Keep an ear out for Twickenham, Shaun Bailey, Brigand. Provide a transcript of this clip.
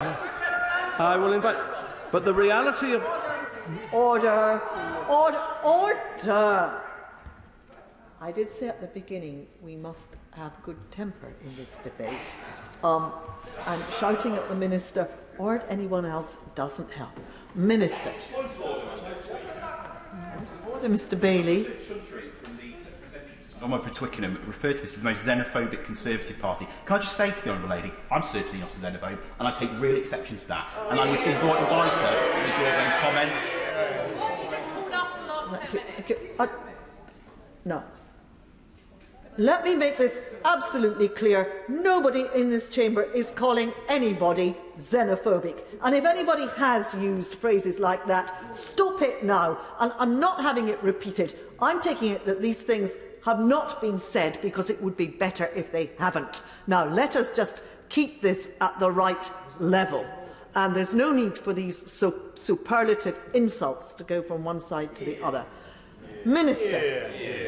I will invite, but the reality of order, order. I did say at the beginning we must have good temper in this debate. And shouting at the minister or at anyone else doesn't help. Minister. Order, Mr. Bailey. I'm for Twickenham, refer to this as the most xenophobic Conservative Party. Can I just say to the Honourable Lady, I'm certainly not a xenophobe, and I take real exception to that. And I would invite her to withdraw those comments. No. Let me make this absolutely clear. Nobody in this chamber is calling anybody xenophobic. And if anybody has used phrases like that, stop it now. And I'm not having it repeated. I'm taking it that these things have not been said because it would be better if they haven't. Now, let us just keep this at the right level. And there's no need for these superlative insults to go from one side to the other. Minister.